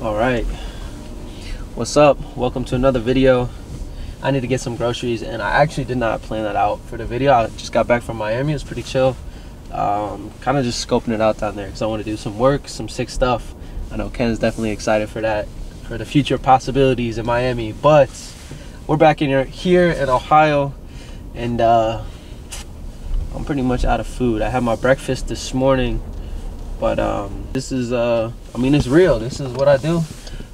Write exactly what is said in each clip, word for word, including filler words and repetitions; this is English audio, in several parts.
All right, what's up? Welcome to another video. I need to get some groceries, and I actually did not plan that out for the video. I just got back from Miami. It was pretty chill. Um, kind of just scoping it out down there because I want to do some work, some sick stuff. I know Ken is definitely excited for that, for the future possibilities in Miami. But we're back in here, here in Ohio, and uh, I'm pretty much out of food. I had my breakfast this morning. But um, this is, uh, I mean, it's real. This is what I do.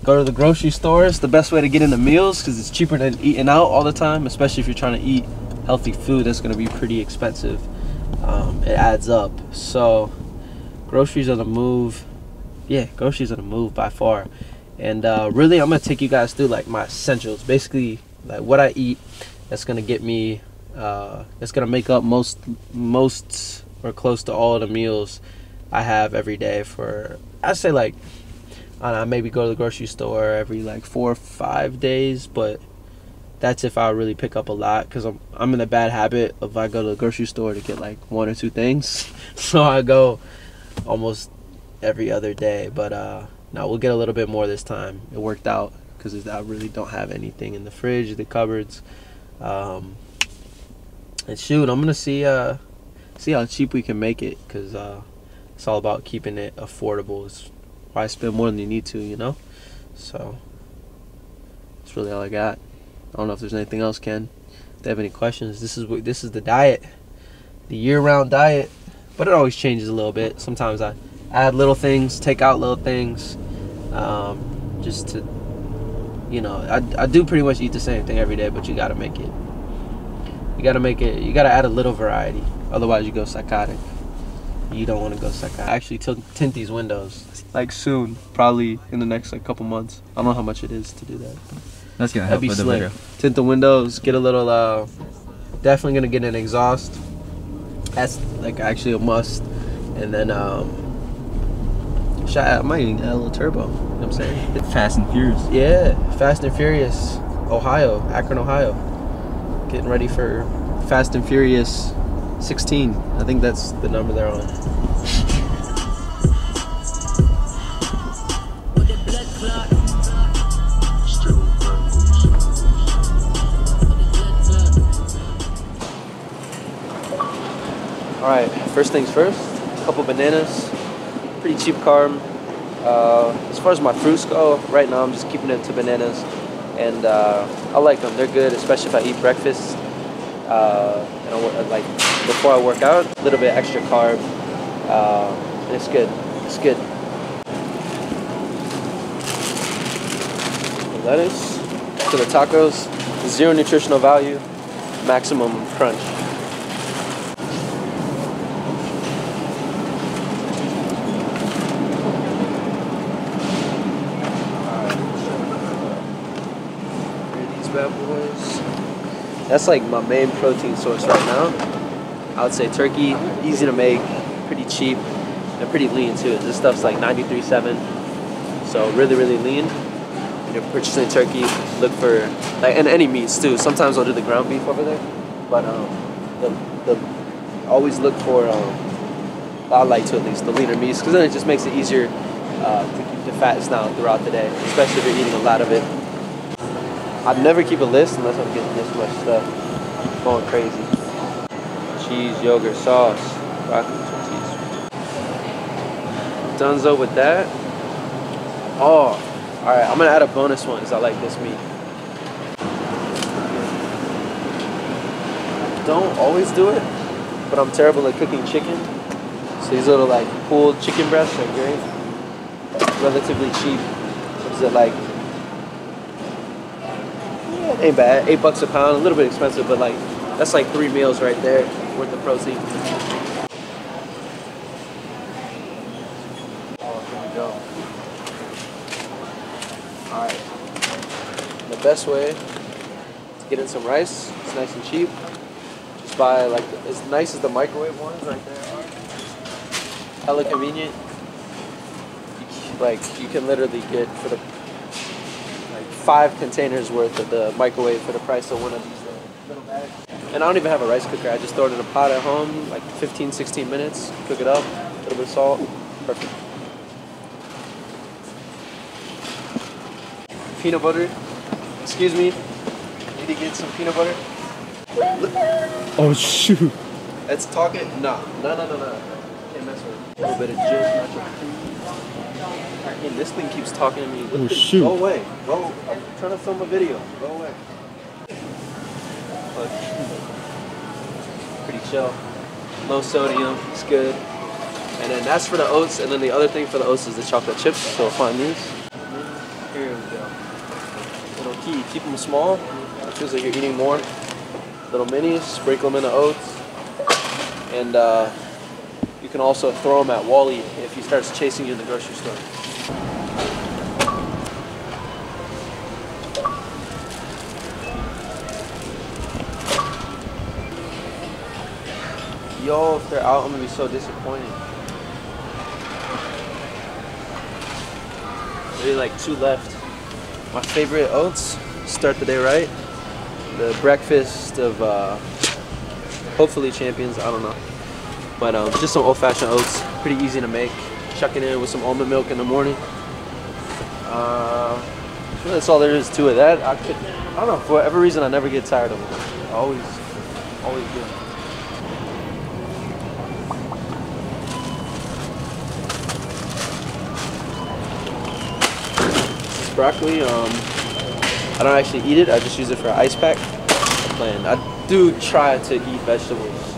Go to the grocery store. It's the best way to get into meals because it's cheaper than eating out all the time, especially if you're trying to eat healthy food. That's going to be pretty expensive. Um, it adds up. So groceries are the move. Yeah, groceries are the move by far. And uh, really, I'm going to take you guys through like my essentials, basically like what I eat. That's going to get me, uh, that's going to make up most, most or close to all of the meals I have every day. For I say like I don't know, maybe go to the grocery store every like four or five days, but that's if I really pick up a lot, because I'm I'm in a bad habit of I go to the grocery store to get like one or two things, so I go almost every other day. But uh, now we'll get a little bit more this time. It worked out because I really don't have anything in the fridge, the cupboards, um, and shoot, I'm gonna see uh see how cheap we can make it, because uh. It's all about keeping it affordable. It's why spend more than you need to, you know? So that's really all I got. I don't know if there's anything else, Ken. If they have any questions, this is what this is the diet. The year-round diet. But it always changes a little bit. Sometimes I add little things, take out little things. Um, just to, you know, I, I do pretty much eat the same thing every day, but you gotta make it. You gotta make it, you gotta add a little variety. Otherwise you go psychotic. You don't want to go psychotic. I actually tint these windows like soon, probably in the next like couple months. I don't know how much it is to do that. That's gonna help with the video. Tint the windows, get a little. Uh, definitely gonna get an exhaust. That's like actually a must. And then um, should I, I might even add a little turbo. You know what I'm saying? Fast and Furious. Yeah, Fast and Furious, Ohio, Akron, Ohio. Getting ready for Fast and Furious sixteen. I think that's the number they're on. Alright, first things first, a couple bananas, pretty cheap carb. Uh, as far as my fruits go, right now I'm just keeping it to bananas, and uh, I like them. They're good, especially if I eat breakfast. Uh, and I, like before I work out, a little bit extra carb, uh, and it's good. It's good. The lettuce to the tacos, zero nutritional value, maximum crunch. All right. Here are these bad boys. That's like my main protein source right now. I would say turkey, easy to make, pretty cheap, and pretty lean too. This stuff's like ninety-three point seven, so really, really lean. When you're purchasing turkey, look for, like, and any meats too. Sometimes I'll do the ground beef over there, but um, the, the, always look for, um, I like to at least, the leaner meats, because then it just makes it easier uh, to keep the fats down throughout the day, especially if you're eating a lot of it. I'd never keep a list unless I'm getting this much stuff. I'm going crazy. Cheese, yogurt, sauce, broccoli, cheese. Dunzo with that. Oh, all right. I'm gonna add a bonus one because I like this meat. I don't always do it, but I'm terrible at cooking chicken. So these little like pulled chicken breasts are great. Relatively cheap. What is it like? Ain't bad, eight bucks a pound, a little bit expensive, but like that's like three meals right there worth of protein. Oh, here we go. Alright. The best way to get in some rice, it's nice and cheap. Just buy like as nice as the microwave ones right there are. Hella convenient. You, like you can literally get for the five containers worth of the microwave for the price of one of these little bags. And I don't even have a rice cooker. I just throw it in a pot at home, like fifteen, sixteen minutes, cook it up, a little bit of salt, perfect. peanut butter. Excuse me. Need to get some peanut butter. Oh shoot. That's talking. Nah, no, no, no, no. Can't mess with it. A little bit of jizz. And this thing keeps talking to me. Oh shoot. Go away. Go. I'm trying to film a video. Go away. Pretty chill. Low sodium. It's good. And then that's for the oats, and then the other thing for the oats is the chocolate chips, so find these. Here we go. Little key, keep them small. It feels like you're eating more. Little minis, sprinkle them in the oats. And uh, you can also throw them at Wally if he starts chasing you in the grocery store. Yo, if they're out, I'm gonna be so disappointed. Really like two left. My favorite oats, start the day right. The breakfast of uh, hopefully champions, I don't know. But um, just some old-fashioned oats, pretty easy to make. Chuck it in with some almond milk in the morning. Uh, really that's all there is to it. That I could, I don't know, for whatever reason I never get tired of them. I always, always do. Broccoli, um, I don't actually eat it, I just use it for an ice pack. I'm playing. I do try to eat vegetables.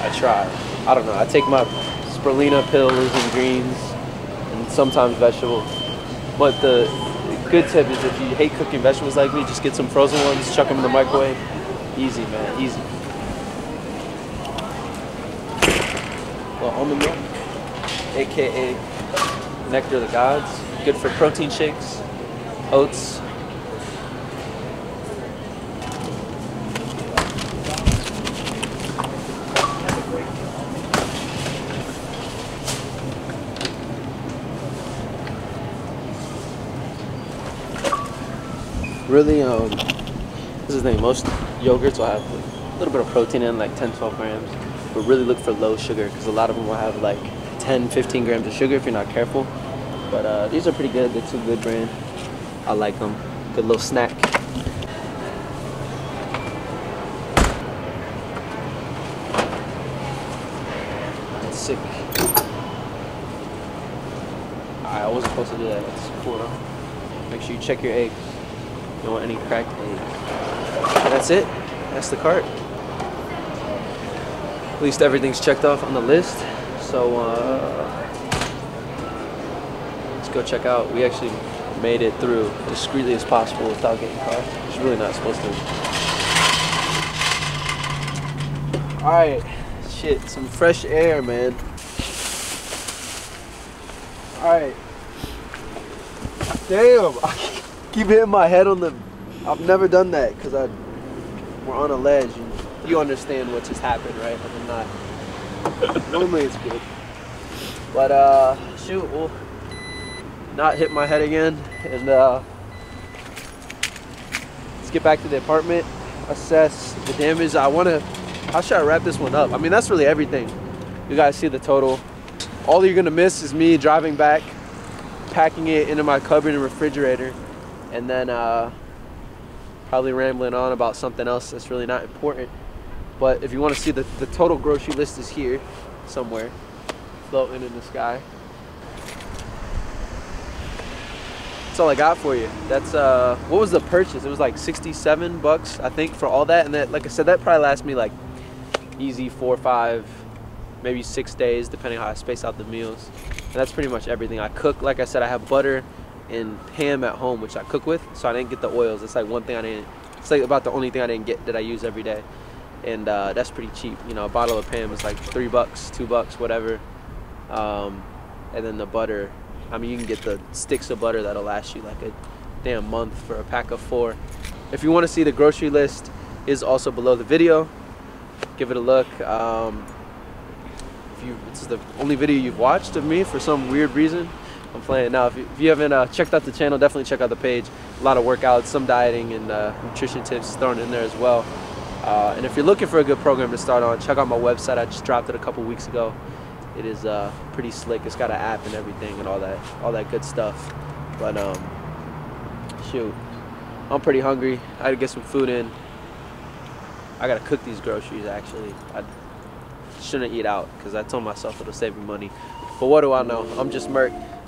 I try. I don't know, I take my spirulina pills and greens and sometimes vegetables. But the good tip is if you hate cooking vegetables like me, just get some frozen ones, chuck them in the microwave. Easy, man, easy. Well, almond milk, aka nectar of the gods. Good for protein shakes. Oats. Really, um, this is the thing, most yogurts will have like, a little bit of protein in, like ten, twelve grams, but really look for low sugar because a lot of them will have like ten, fifteen grams of sugar if you're not careful. But uh, these are pretty good, they're two good brand. I like them. Good little snack. That's sick. I wasn't supposed to do that. That's cool, huh? Make sure you check your eggs. You don't want any cracked eggs. That's it. That's the cart. At least everything's checked off on the list. So uh, let's go check out. We actually made it through discreetly as possible without getting caught. It's really not supposed to. Alright, shit, some fresh air, man. Alright. Damn, I keep hitting my head on the... I've never done that because I... We're on a ledge and you understand what just happened, right? But I'm not... Normally it's good. But, uh, shoot, we'll... not hit my head again, and uh, let's get back to the apartment, assess the damage. I want to, how should I wrap this one up? I mean, that's really everything. You guys see the total. All you're gonna miss is me driving back, packing it into my cupboard and refrigerator, and then uh, probably rambling on about something else that's really not important. But if you want to see the, the total grocery list is here somewhere, floating in the sky. That's all I got for you. That's uh what was the purchase? It was like sixty-seven bucks I think for all that, and that, like I said, that probably lasts me like easy four or five, maybe six days depending how I space out the meals. And that's pretty much everything I cook. Like I said, I have butter and ham at home, which I cook with, so I didn't get the oils. It's like one thing I didn't, it's like about the only thing I didn't get that I use every day. And uh, that's pretty cheap, you know. A bottle of ham is like three bucks, two bucks, whatever. Um, and then the butter, I mean, you can get the sticks of butter that'll last you like a damn month for a pack of four. If you want to see the grocery list, is also below the video. Give it a look. Um, if you, this is the only video you've watched of me for some weird reason. I'm playing now. If you, if you haven't uh, checked out the channel, definitely check out the page. A lot of workouts, some dieting and uh, nutrition tips thrown in there as well. Uh, and if you're looking for a good program to start on, check out my website. I just dropped it a couple weeks ago. It is uh, pretty slick. It's got an app and everything and all that, all that good stuff. But um, shoot, I'm pretty hungry. I had to get some food in. I gotta cook these groceries, actually. I shouldn't eat out because I told myself it'll save me money. But what do I know? I'm JustMerk.